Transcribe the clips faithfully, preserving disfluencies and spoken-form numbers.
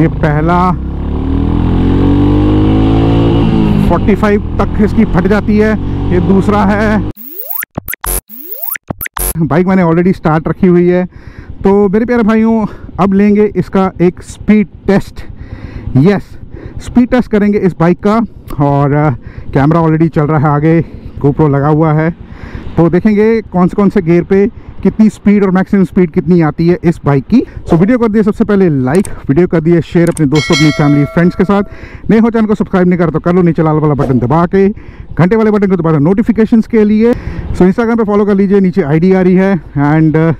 ये पहला पैंतालीस तक इसकी फट जाती है, ये दूसरा है। बाइक मैंने ऑलरेडी स्टार्ट रखी हुई है। तो मेरे प्यारे भाइयों, अब लेंगे इसका एक speed test. Yes, speed test करेंगे इस बाइक का। और कैमरा ऑलरेडी चल रहा है, आगे गोप्रो लगा हुआ है, तो देखेंगे कौन से कौन से गियर पे कितनी स्पीड और मैक्सिमम स्पीड कितनी आती है इस बाइक की। सो so, वीडियो कर दिए सबसे पहले लाइक, वीडियो कर दिए शेयर अपने दोस्तों, अपनी फैमिली, फ्रेंड्स के साथ। नहीं हो चैनल को सब्सक्राइब नहीं कर तो कर लो, नीचे लाल वाला बटन दबा के, घंटे वाले बटन को दबा दो नोटिफिकेशन के लिए। सो so, इंस्टाग्राम पर फॉलो कर लीजिए, नीचे आई डी आ रही है। And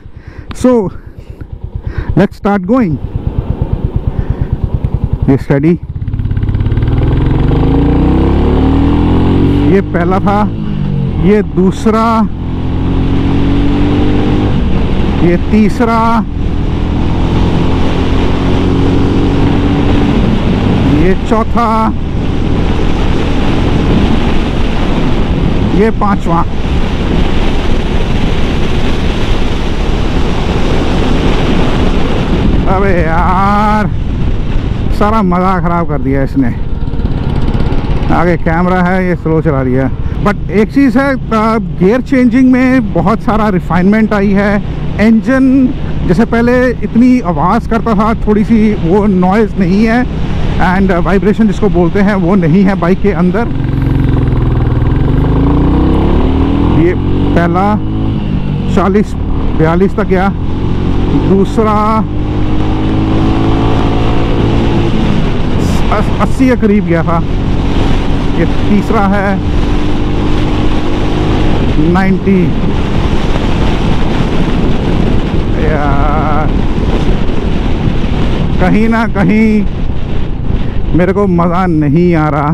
so let's start going. ये स्टडी, ये पहला था, ये दूसरा, ये तीसरा, ये चौथा, ये पांचवा। अबे यार, सारा मज़ा ख़राब कर दिया इसने। आगे कैमरा है, ये स्लो चला रही है। बट एक चीज़ है, गियर चेंजिंग में बहुत सारा रिफाइनमेंट आई है। इंजन जैसे पहले इतनी आवाज़ करता था, थोड़ी सी वो नॉइज़ नहीं है, एंड वाइब्रेशन जिसको बोलते हैं वो नहीं है बाइक के अंदर। ये पहला चालीस बयालीस तक गया, दूसरा अस्सी के करीब गया था, ये तीसरा है नब्बे। यार कहीं ना कहीं मेरे को मज़ा नहीं आ रहा।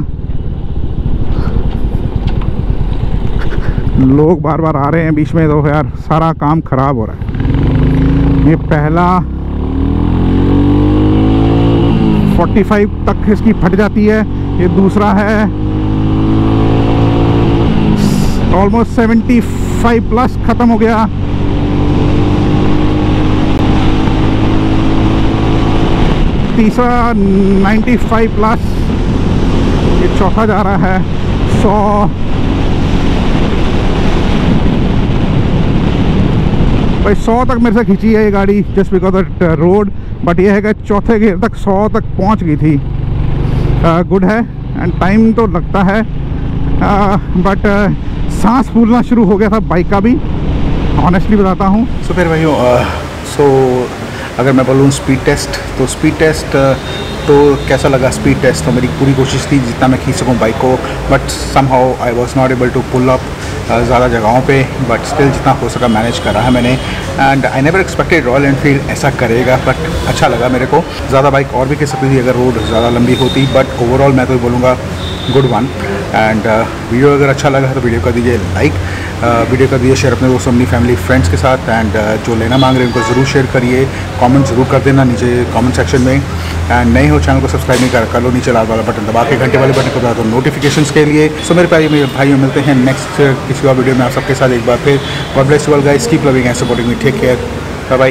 लोग बार बार आ रहे हैं बीच में, तो यार सारा काम खराब हो रहा है। ये पहला पैंतालीस तक इसकी फट जाती है, ये दूसरा है ऑलमोस्ट पचहत्तर प्लस ख़त्म हो गया, तीसरा पचानवे प्लस, ये चौथा जा रहा है सौ, भाई सौ तक मेरे से खींची है ये गाड़ी just because of road. But ये है कि चौथे गियर तक सौ तक पहुंच गई थी। गुड है, एंड टाइम तो लगता है, बट सांस फूलना शुरू हो गया था बाइक का भी, ऑनेस्टली बताता हूँ। सो फिर भाइयों, सो अगर मैं बोलूँ स्पीड टेस्ट, तो स्पीड टेस्ट तो कैसा लगा? स्पीड टेस्ट तो मेरी पूरी कोशिश थी जितना मैं खींच सकूँ बाइक को, but somehow I was not able to pull up ज़्यादा जगहों पे, बट स्टिल जितना हो सका मैनेज करा है मैंने। And I never expected Royal Enfield ऐसा करेगा, बट अच्छा लगा मेरे को। ज़्यादा बाइक और भी खींच सकती थी अगर रोड ज़्यादा लंबी होती, बट ओवरऑल मैं तो बोलूँगा गुड वन। एंड वीडियो अगर अच्छा लगा तो वीडियो कर दीजिए लाइक, वीडियो कर दीजिए शेयर अपने दोस्तों, अपनी फैमिली, फ्रेंड्स के साथ। एंड uh, जो लेना मांग रहे हैं उनको ज़रूर शेयर करिए, कमेंट ज़रूर कर देना नीचे कमेंट सेक्शन में। एंड नए हो चैनल को सब्सक्राइब नहीं कर कर लो, नीचे लाल वाला बटन दबा के, घंटे वाले बटन को दबा दो नोटिफिकेशंस के लिए। सो so, मेरे प्यारे मेरे भाइयों, मिलते हैं नेक्स्ट किसी और वीडियो में आप सबके साथ एक बार फिर। God bless you all guys, keep loving and supporting me, take care, bye bye.